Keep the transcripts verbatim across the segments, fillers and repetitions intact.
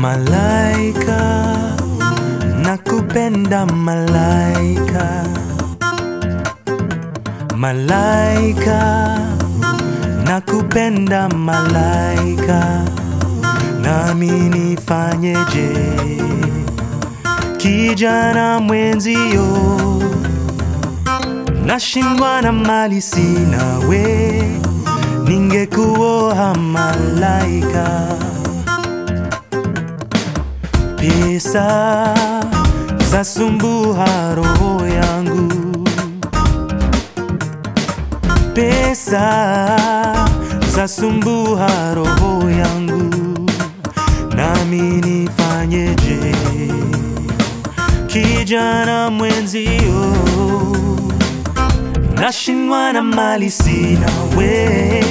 Malaika, nakupenda malaika. Malaika, nakupenda malaika. Nami nifanyeje kijana mwenzio, nashindwa na mali sina we. Ningekuoa malaika. Pesa zasumbua roho yangu, pesa zasumbua roho yangu. Nami nifanyeje kijana mwenzio, nashindwa na mali sina we.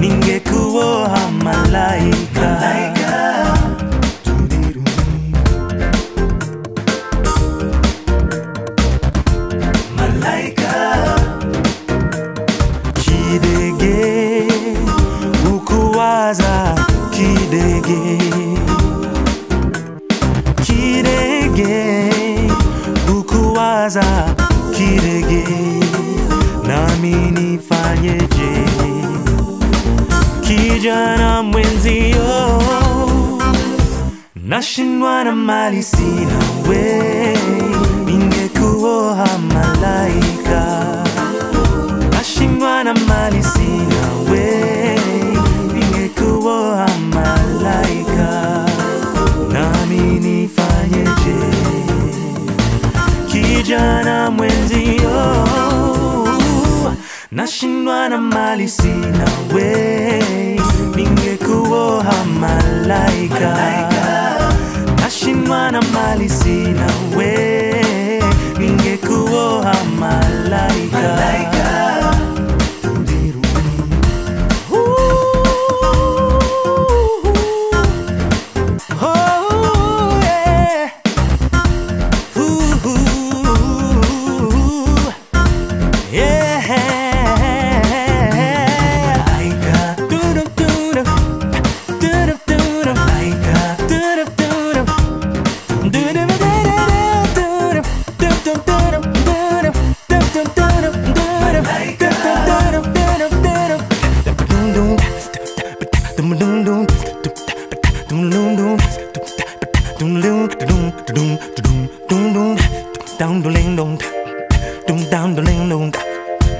Ningekuoa malaika. Kidege ukuwaza kidege, kidege ukuwaza kidege. Nami nifanyeje kijana mwenzio, nashindwa na mali sina we. Ningekuoa malaika. Nashindwa na mali sina we. Ningekuoa malaika. Nami nifanyeje kijana mwenzio, nashindwa na mali sina we. Ningekuoa malaika. Nashindwa na mali sina we. Ningekuoa malaika.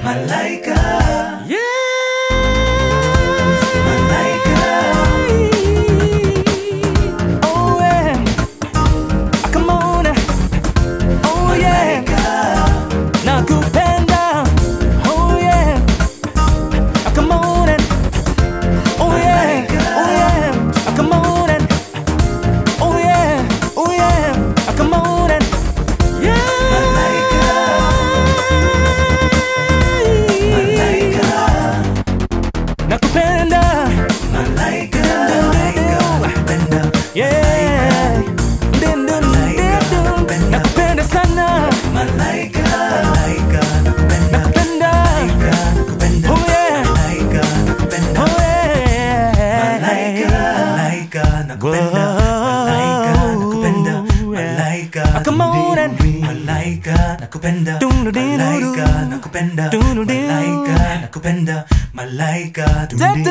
Malaika. Yeah. Malaika. Oh yeah. Come on. Oh yeah. Nakupenda. Oh yeah. Come on. Oh yeah. Oh yeah. Come on. Oh yeah. Oh yeah. Come on. Come on and Malaika, nakupenda. Malaika, nakupenda. Malaika, nakupenda.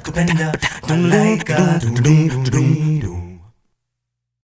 Malaika, Malaika, nakupenda. Malaika, nakupenda.